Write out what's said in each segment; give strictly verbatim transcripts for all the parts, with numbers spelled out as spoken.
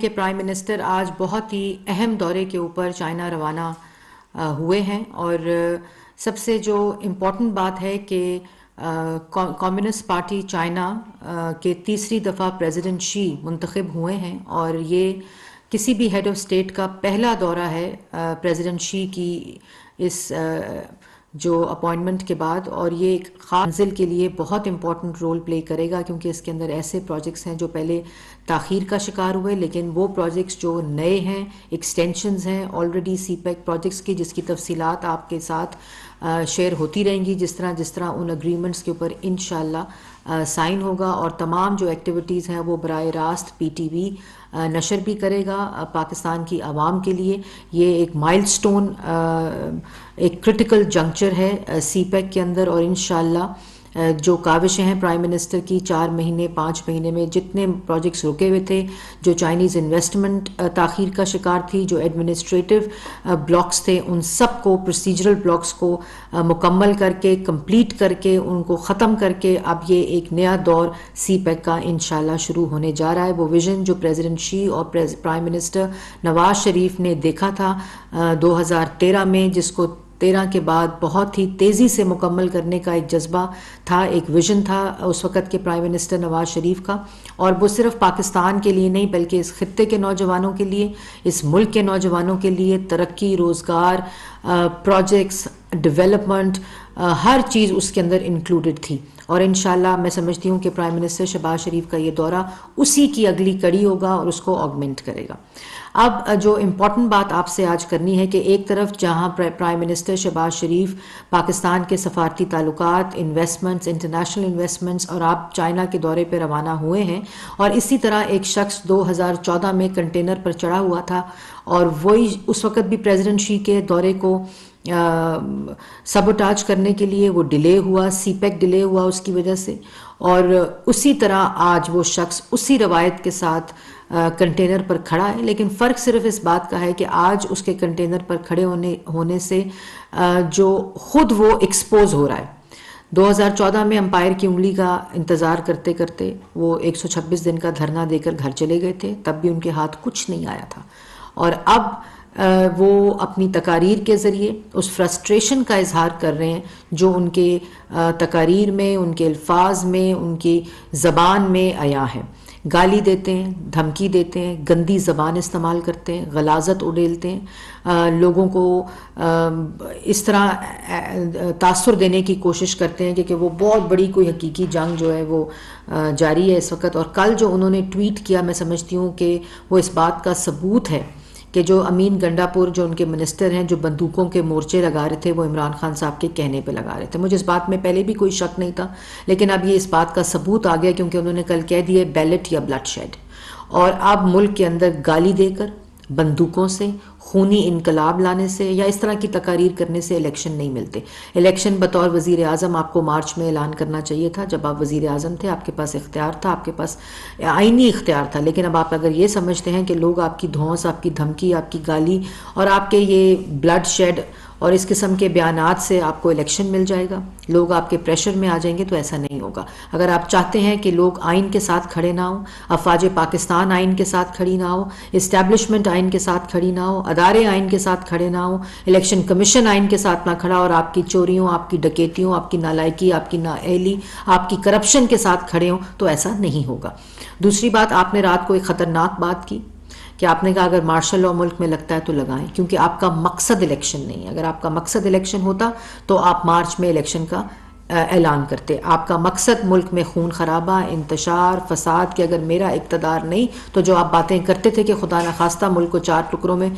के prime minister आज बहुत ही अहम दौरे के ऊपर चाइना रवाना हुए हैं और सबसे जो इम्पोर्टेंट बात है कि कम्युनिस्ट पार्टी चाइना के तीसरी दफ़ा प्रेसिडेंट शी मुंतखब हुए हैं और ये किसी भी हेड ऑफ स्टेट का पहला दौरा है प्रेसिडेंट शी की इस जो अपॉइंटमेंट के बाद और ये एक खास मंजिल के लिए बहुत इम्पॉर्टेंट रोल प्ले करेगा क्योंकि इसके अंदर ऐसे प्रोजेक्ट्स हैं जो पहले ताखीर का शिकार हुए लेकिन वो प्रोजेक्ट्स जो नए हैं एक्सटेंशंस हैं ऑलरेडी सी पैक प्रोजेक्ट्स की जिसकी तफसीलात आपके साथ शेयर होती रहेंगी जिस तरह जिस तरह उन अग्रीमेंट्स के ऊपर इंशाल्लाह साइन होगा और तमाम जो एक्टिविटीज़ हैं वो बराए रास्त पी टी वी नशर भी करेगा पाकिस्तान की आवाम के लिए। ये एक माइलस्टोन एक क्रिटिकल जंक्चर है सी पैक के अंदर और इंशाल्लाह जो काविशें हैं प्राइम मिनिस्टर की चार महीने पाँच महीने में जितने प्रोजेक्ट्स रुके हुए थे जो चाइनीज़ इन्वेस्टमेंट ताखीर का शिकार थी जो एडमिनिस्ट्रेटिव ब्लॉक्स थे उन सब को प्रोसीजरल ब्लॉक्स को मुकम्मल करके कंप्लीट करके उनको ख़त्म करके अब ये एक नया दौर सी पैक का इंशाल्लाह शुरू होने जा रहा है। वो विज़न जो प्रेसिडेंट शी और प्राइम मिनिस्टर नवाज शरीफ ने देखा था दो हज़ार तेरह में जिसको तेरह के बाद बहुत ही तेज़ी से मुकम्मल करने का एक जज्बा था एक विजन था उस वक़्त के प्राइम मिनिस्टर नवाज शरीफ का और वो सिर्फ पाकिस्तान के लिए नहीं बल्कि इस खित्ते के नौजवानों के लिए इस मुल्क के नौजवानों के लिए तरक्की रोज़गार प्रोजेक्ट्स डेवलपमेंट हर चीज़ उसके अंदर इंक्लूडेड थी और इंशाल्लाह मैं समझती हूँ कि प्राइम मिनिस्टर शहबाज शरीफ का ये दौरा उसी की अगली कड़ी होगा और उसको ऑगमेंट करेगा। अब जो इम्पॉर्टेंट बात आपसे आज करनी है कि एक तरफ जहाँ प्राइम मिनिस्टर शहबाज शरीफ पाकिस्तान के सफारती ताल्लुकात इन्वेस्टमेंट्स इंटरनेशनल इन्वेस्टमेंट्स और आप चाइना के दौरे पर रवाना हुए हैं और इसी तरह एक शख्स दो हज़ार चौदह में कंटेनर पर चढ़ा हुआ था और वही उस वक़्त भी प्रेजिडेंट शी के दौरे को सबोटाज करने के लिए वो डिले हुआ सी पैक डिले हुआ उसकी वजह से और उसी तरह आज वो शख्स उसी रवायत के साथ कंटेनर पर खड़ा है लेकिन फ़र्क सिर्फ इस बात का है कि आज उसके कंटेनर पर खड़े होने होने से जो खुद वो एक्सपोज हो रहा है। दो हज़ार चौदह में अंपायर की उंगली का इंतज़ार करते करते वो एक सौ छब्बीस दिन का धरना देकर घर चले गए थे तब भी उनके हाथ कुछ नहीं आया था और अब वो अपनी तकारीर के ज़रिए उस फ्रस्ट्रेशन का इजहार कर रहे हैं जो उनके तकारीर में उनके अल्फाज में उनकी ज़बान में आया है। गाली देते हैं धमकी देते हैं गंदी ज़बान इस्तेमाल करते हैं गलाजत उड़ेलते हैं आ, लोगों को आ, इस तरह तासुर देने की कोशिश करते हैं क्योंकि वो बहुत बड़ी कोई हकीकी जंग जो है वो आ, जारी है इस वक्त। और कल जो उन्होंने ट्वीट किया मैं समझती हूँ कि वो इस बात का सबूत है कि जो अमीन गंडापुर जो उनके मिनिस्टर हैं जो बंदूकों के मोर्चे लगा रहे थे वो इमरान खान साहब के कहने पे लगा रहे थे। मुझे इस बात में पहले भी कोई शक नहीं था लेकिन अब ये इस बात का सबूत आ गया क्योंकि उन्होंने कल कह दिया बैलेट या ब्लडशेड और अब मुल्क के अंदर गाली देकर बंदूकों से खूनी इनकलाब लाने से या इस तरह की तकारीर करने से इलेक्शन नहीं मिलते। इलेक्शन बतौर वज़ीर आज़म आपको मार्च में ऐलान करना चाहिए था जब आप वज़ीर आज़म थे आपके पास इख्तियार था आपके पास आइनी इख्तियार था लेकिन अब आप अगर ये समझते हैं कि लोग आपकी धौंस आपकी धमकी आपकी गाली और आपके ये ब्लड शेड और इस किस्म के बयानात से आपको इलेक्शन मिल जाएगा लोग आपके प्रेशर में आ जाएंगे तो ऐसा नहीं होगा। अगर आप चाहते हैं कि लोग आइन के साथ खड़े ना हो अफवाज पाकिस्तान आइन के साथ खड़ी ना हो इस्टेब्लिशमेंट आइन के साथ खड़ी ना हो अदारे आइन के साथ खड़े ना हो इलेक्शन कमीशन आइन के साथ ना खड़ा और आपकी चोरियों आपकी डकैतियों आपकी नालायकी आपकी नाअहली आपकी करप्शन के साथ खड़े हों तो ऐसा नहीं होगा। दूसरी बात आपने रात को एक ख़तरनाक बात की कि आपने कहा अगर मार्शल लॉ मुल्क में लगता है तो लगाएं क्योंकि आपका मकसद इलेक्शन नहीं है। अगर आपका मकसद इलेक्शन होता तो आप मार्च में इलेक्शन का ऐलान करते। आपका मकसद मुल्क में खून खराबा इंतशार फसाद कि अगर मेरा इक़्तिदार नहीं तो जो आप बातें करते थे कि खुदा न खास्ता मुल्क को चार टुकड़ों में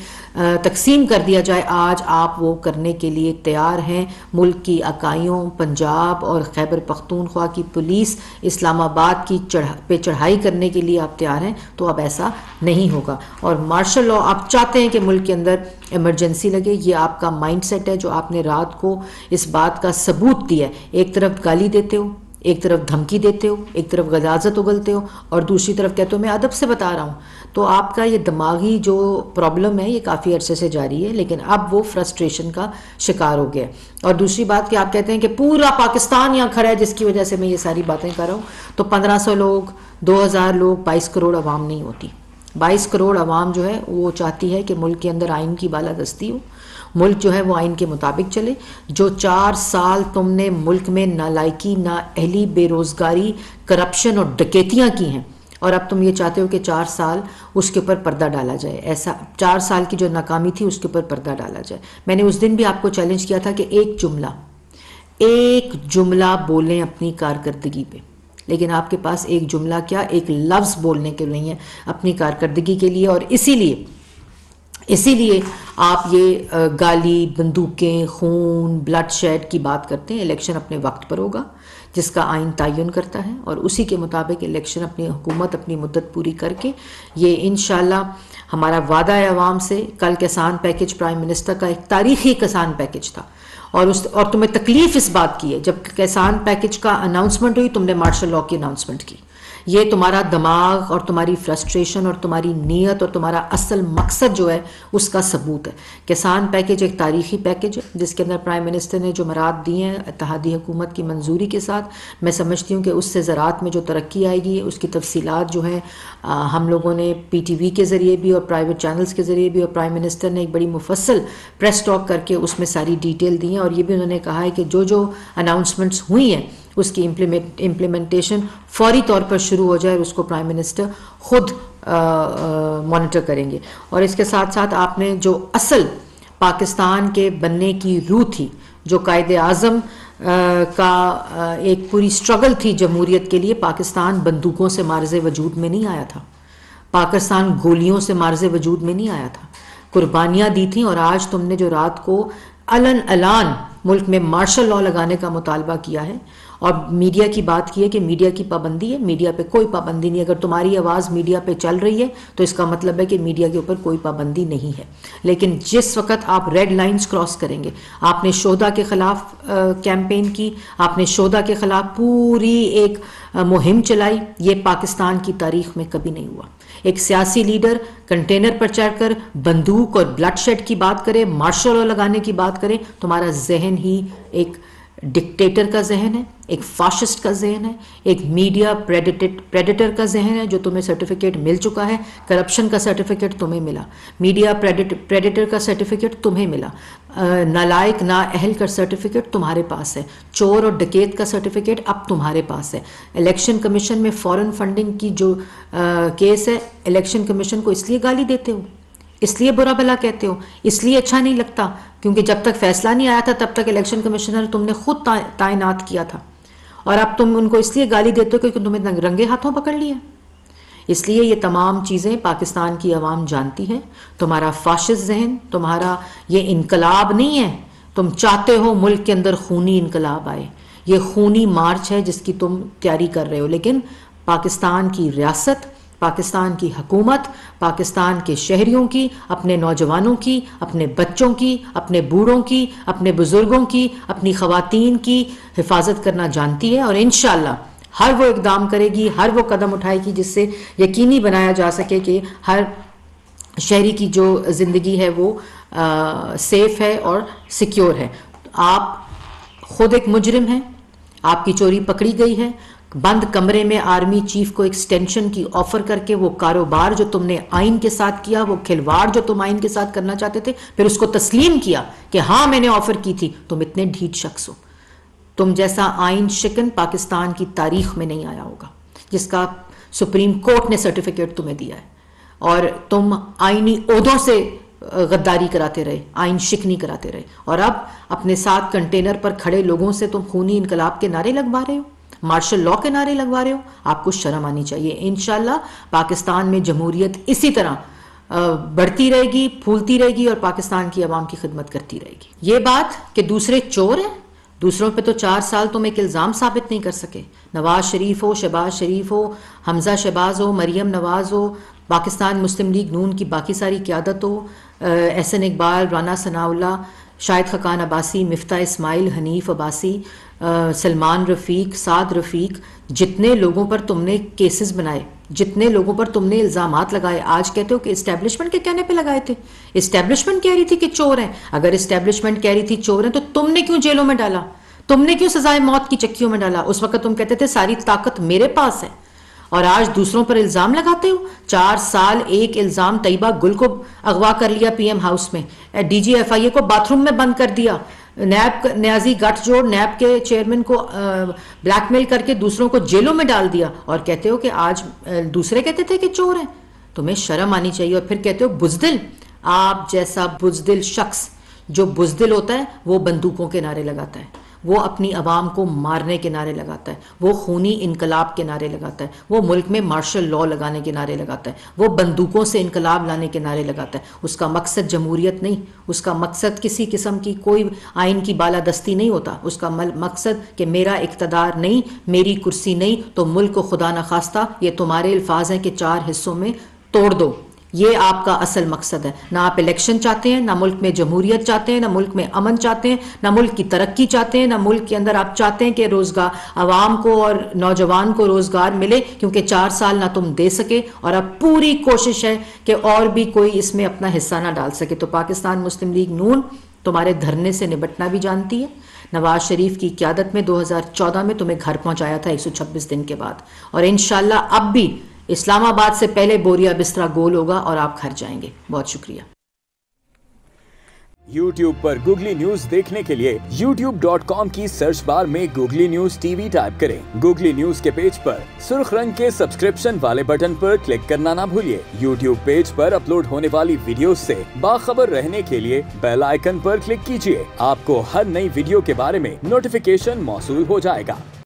तकसीम कर दिया जाए आज आप वो करने के लिए तैयार हैं। मुल्क की इकाइयों पंजाब और खैबर पख्तूनख्वा की पुलिस इस्लामाबाद की चढ़ पे चढ़ाई करने के लिए आप तैयार हैं तो अब ऐसा नहीं होगा। और मार्शल लॉ आप चाहते हैं कि मुल्क के अंदर इमरजेंसी लगे ये आपका माइंड सेट है जो आपने रात को इस बात का सबूत दिया है। एक तरफ गाली देते हो एक तरफ धमकी देते हो एक तरफ गलाजत उगलते हो और दूसरी तरफ कहते हो मैं अदब से बता रहा हूँ तो आपका ये दिमागी जो प्रॉब्लम है ये काफ़ी अरसे से जारी है लेकिन अब वो फ्रस्ट्रेशन का शिकार हो गया। और दूसरी बात कि आप कहते हैं कि पूरा पाकिस्तान यहाँ खड़ा है जिसकी वजह से मैं ये सारी बातें कर रहा हूँ तो पंद्रह सौ लोग दो हज़ार लोग बाईस करोड़ आवाम नहीं होती बाईस करोड़ आवाम जो है वो चाहती है कि मुल्क के अंदर आइन की बालादस्ती हो, मुल्क जो है वो आइन के मुताबिक चले। जो चार साल तुमने मुल्क में नालायकी, नाअहली, बेरोज़गारी, करप्शन और डकैतियाँ की हैं, और अब तुम ये चाहते हो कि चार साल उसके ऊपर पर्दा डाला जाए। ऐसा चार साल की जो नाकामी थी उसके ऊपर पर्दा डाला जाए। मैंने उस दिन भी आपको चैलेंज किया था कि एक जुमला एक जुमला बोलें अपनी कारकर्दगी पे, लेकिन आपके पास एक जुमला क्या, एक लफ्ज़ बोलने के नहीं है अपनी कारकर्दगी के लिए। और इसीलिए इसीलिए आप ये गाली, बंदूकें, खून, ब्लड शेड की बात करते हैं। इलेक्शन अपने वक्त पर होगा जिसका आइन तयन करता है, और उसी के मुताबिक इलेक्शन अपनी हुकूमत अपनी मुद्दत पूरी करके, ये इंशाल्लाह हमारा वादा है आवाम से। कल किसान पैकेज प्राइम मिनिस्टर का एक तारीखी किसान पैकेज था, और उस और तुम्हें तकलीफ इस बात की है, जब किसान पैकेज का अनाउंसमेंट हुई तुमने मार्शल लॉ की अनाउंसमेंट की। ये तुम्हारा दिमाग और तुम्हारी फ्रस्ट्रेशन और तुम्हारी नीयत और तुम्हारा असल मकसद जो है उसका सबूत है। किसान पैकेज एक तारीखी पैकेज है जिसके अंदर प्राइम मिनिस्टर ने जो मराद दिए हैं इत्तेहादी हुकूमत की मंजूरी के साथ, मैं समझती हूँ कि उससे ज़रात में जो तरक्की आएगी उसकी तफसीलात जो है हम लोगों ने पी टी वी के ज़रिए भी और प्राइवेट चैनल्स के ज़रिए भी, और प्राइम मिनिस्टर ने एक बड़ी मुफस्सल प्रेस टॉक करके उसमें सारी डिटेल दी है। और ये भी उन्होंने कहा है कि जो जो अनाउंसमेंट्स हुई हैं उसकी इम्प्लीमेंट इम्प्लीमेंटेशन फौरी तौर पर शुरू हो जाए, और उसको प्राइम मिनिस्टर खुद मॉनिटर करेंगे। और इसके साथ साथ आपने जो असल पाकिस्तान के बनने की रूह थी, जो कायदे आज़म का एक पूरी स्ट्रगल थी जमहूरियत के लिए, पाकिस्तान बंदूकों से मार्ज़े वजूद में नहीं आया था, पाकिस्तान गोलियों से मार्ज़े वजूद में नहीं आया था, कुर्बानियाँ दी थी। और आज तुमने जो रात को अलन अलान मुल्क में मार्शल लॉ लगाने का मुतालबा किया है, और मीडिया की बात की है कि मीडिया की पाबंदी है, मीडिया पे कोई पाबंदी नहीं। अगर तुम्हारी आवाज़ मीडिया पे चल रही है तो इसका मतलब है कि मीडिया के ऊपर कोई पाबंदी नहीं है। लेकिन जिस वक्त आप रेड लाइंस क्रॉस करेंगे, आपने शोधा के ख़िलाफ़ कैंपेन की, आपने शोधा के ख़िलाफ़ पूरी एक आ, मुहिम चलाई, ये पाकिस्तान की तारीख में कभी नहीं हुआ। एक सियासी लीडर कंटेनर पर चढ़कर बंदूक और ब्लड शेड की बात करे, मार्शल लॉ लगाने की बात करे, तुम्हारा जहन ही एक डिक्टेटर का जहन है, एक फाशिस्ट का जहन है, एक मीडिया प्रेडेटेड प्रेडेटर का जहन है, जो तुम्हें सर्टिफिकेट मिल चुका है। करप्शन का सर्टिफिकेट तुम्हें मिला, मीडिया प्रेडेटर का सर्टिफिकेट तुम्हें मिला, नालायक नाअहल का सर्टिफिकेट तुम्हारे पास है, चोर और डकैत का सर्टिफिकेट अब तुम्हारे पास है। इलेक्शन कमीशन में फॉरेन फंडिंग की जो आ, केस है, इलेक्शन कमीशन को इसलिए गाली देते हो, इसलिए बुरा भला कहते हो, इसलिए अच्छा नहीं लगता क्योंकि जब तक फैसला नहीं आया था तब तक इलेक्शन कमिश्नर तुमने खुद तैनात किया था, और अब तुम उनको इसलिए गाली देते हो क्योंकि तुम्हें रंगे हाथों पकड़ लिया। इसलिए ये तमाम चीज़ें पाकिस्तान की आवाम जानती है। तुम्हारा फाशिस्ट जहन, तुम्हारा ये इनकलाब नहीं है। तुम चाहते हो मुल्क के अंदर खूनी इनकलाब आए, ये खूनी मार्च है जिसकी तुम तैयारी कर रहे हो। लेकिन पाकिस्तान की रियासत, पाकिस्तान की हकूमत, पाकिस्तान के शहरियों की, अपने नौजवानों की, अपने बच्चों की, अपने बूढ़ों की, अपने बुज़ुर्गों की, अपनी ख़वातीन की हिफाजत करना जानती है। और इंशाल्लाह हर वो इक़दाम करेगी, हर वो कदम उठाएगी जिससे यकीनी बनाया जा सके कि हर शहरी की जो ज़िंदगी है वो आ, सेफ है और सिक्योर है। आप ख़ुद एक मुजरिम हैं, आपकी चोरी पकड़ी गई है। बंद कमरे में आर्मी चीफ को एक्सटेंशन की ऑफर करके वो कारोबार जो तुमने आइन के साथ किया, वो खिलवाड़ जो तुम आइन के साथ करना चाहते थे, फिर उसको तस्लीम किया कि हाँ मैंने ऑफर की थी। तुम इतने ढीठ शख्स हो। तुम जैसा आइन शिकन पाकिस्तान की तारीख में नहीं आया होगा, जिसका सुप्रीम कोर्ट ने सर्टिफिकेट तुम्हें दिया है। और तुम आइनी ओहदों से गद्दारी कराते रहे, आइन शिकनी कराते रहे, और अब अपने साथ कंटेनर पर खड़े लोगों से तुम खूनी इनकलाब के नारे लगवा रहे हो, मार्शल लॉ के नारे लगवा रहे हो। आपको शर्म आनी चाहिए। इंशाल्लाह पाकिस्तान में जमहूरियत इसी तरह बढ़ती रहेगी, फूलती रहेगी और पाकिस्तान की आवाम की खिदमत करती रहेगी। ये बात कि दूसरे चोर हैं, दूसरों पे तो चार साल तुम एक इल्ज़ाम साबित नहीं कर सके। नवाज शरीफ हो, शहबाज शरीफ हो, हमजा शहबाज हो, मरियम नवाज हो, पाकिस्तान मुस्लिम लीग नून की बाकी सारी क़ियादत हो, एहसान इकबाल, राना सनाउल्ला, शाहिद खकान अब्बासी, मुफ्ती इस्माइल, हनीफ अब्बासी, सलमान रफीक, साद रफीक, जितने लोगों पर तुमने केसेस बनाए, जितने लोगों पर तुमने इल्ज़ामात लगाए। आज कहते हो कि इस्टेब्लिशमेंट के कहने पे लगाए थे, इस्टेब्लिशमेंट कह रही थी कि चोर हैं। अगर इस्टेब्लिशमेंट कह रही थी चोर हैं तो तुमने क्यों जेलों में डाला, तुमने क्यों सजाए मौत की चक्कियों में डाला? उस वक्त तुम कहते थे सारी ताकत मेरे पास है और आज दूसरों पर इल्जाम लगाते हो। चार साल एक इल्जाम, तैबा गुल को अगवा कर लिया पीएम हाउस में, D G F I A को बाथरूम में बंद कर दिया, नैब न्याजी गठजोड़ नैब के चेयरमैन को ब्लैकमेल करके दूसरों को जेलों में डाल दिया, और कहते हो कि आज दूसरे कहते थे कि चोर हैं। तुम्हें शर्म आनी चाहिए। और फिर कहते हो बुजदिल, आप जैसा बुजदिल शख्स, जो बुजदिल होता है वो बंदूकों के नारे लगाता है, वो अपनी आवाम को मारने के नारे लगाता है, वो खूनी इनकलाब के नारे लगाता है, वो मुल्क में मार्शल लॉ लगाने के नारे लगाता है, वो बंदूकों से इनकलाब लाने के नारे लगाता है। उसका मकसद जमहूरियत नहीं, उसका मकसद किसी किस्म की कोई आइन की बालादस्ती नहीं होता। उसका मकसद कि मेरा इकतदार नहीं, मेरी कुर्सी नहीं, तो मुल्क को खुदा न खास्ता, ये तुम्हारे अल्फाज हैं कि चार हिस्सों में तोड़ दो। ये आपका असल मकसद है। ना आप इलेक्शन चाहते हैं, ना मुल्क में जमहूरियत चाहते हैं, ना मुल्क में अमन चाहते हैं, ना मुल्क की तरक्की चाहते हैं, ना मुल्क के अंदर आप चाहते हैं कि रोजगार, आवाम को और नौजवान को रोजगार मिले, क्योंकि चार साल ना तुम दे सके और अब पूरी कोशिश है कि और भी कोई इसमें अपना हिस्सा ना डाल सके। तो पाकिस्तान मुस्लिम लीग नून तुम्हारे धरने से निपटना भी जानती है। नवाज शरीफ की क़यादत में दो हज़ार चौदह में तुम्हें घर पहुंचाया था एक सौ छब्बीस दिन के बाद, और इंशाल्लाह अब भी इस्लामाबाद से पहले बोरिया बिस्तरा गोल होगा और आप घर जाएंगे। बहुत शुक्रिया। YouTube पर Googly News देखने के लिए यूट्यूब डॉट कॉम की सर्च बार में Googly News T V type करें। Googly News के पेज पर सुर्ख रंग के सब्सक्रिप्शन वाले बटन पर क्लिक करना ना भूलिए। YouTube पेज पर अपलोड होने वाली वीडियो से बाखबर रहने के लिए बेल आइकन पर क्लिक कीजिए। आपको हर नई वीडियो के बारे में नोटिफिकेशन मौसूल हो जाएगा।